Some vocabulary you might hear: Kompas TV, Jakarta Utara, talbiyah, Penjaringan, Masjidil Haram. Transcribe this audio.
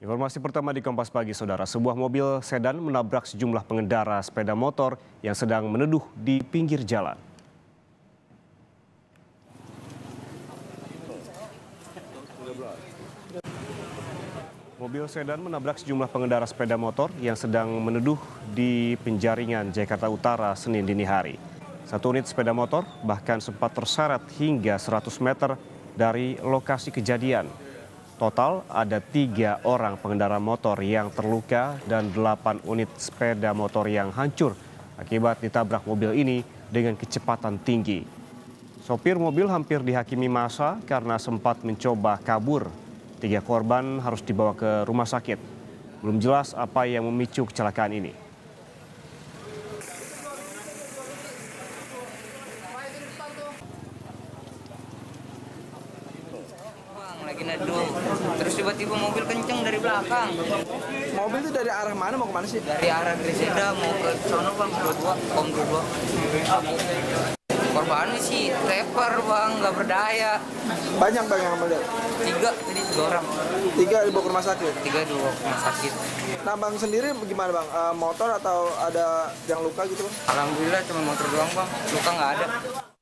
Informasi pertama di Kompas Pagi, Saudara. Sebuah mobil sedan menabrak sejumlah pengendara sepeda motor yang sedang meneduh di pinggir jalan. Mobil sedan menabrak sejumlah pengendara sepeda motor yang sedang meneduh di Penjaringan, Jakarta Utara, Senin dini hari. Satu unit sepeda motor bahkan sempat terseret hingga 100 meter dari lokasi kejadian. Total ada 3 orang pengendara motor yang terluka dan 8 unit sepeda motor yang hancur akibat ditabrak mobil ini dengan kecepatan tinggi. Sopir mobil hampir dihakimi massa karena sempat mencoba kabur. 3 korban harus dibawa ke rumah sakit. Belum jelas apa yang memicu kecelakaan ini. Lagi neduh, terus tiba-tiba mobil kenceng dari belakang. Mobil itu dari arah mana, mau kemana sih? Dari arah Gresida mau ke sono, Bang, Om 22. Korban sih trepper, Bang, nggak berdaya. Banyak, Bang, yang berdaya? 3 orang. 3 dibawa ke rumah sakit? 3 dibawa ke rumah sakit. Nah, Bang sendiri gimana, Bang? Motor atau ada yang luka gitu, Bang? Alhamdulillah cuma motor doang, Bang. Luka nggak ada.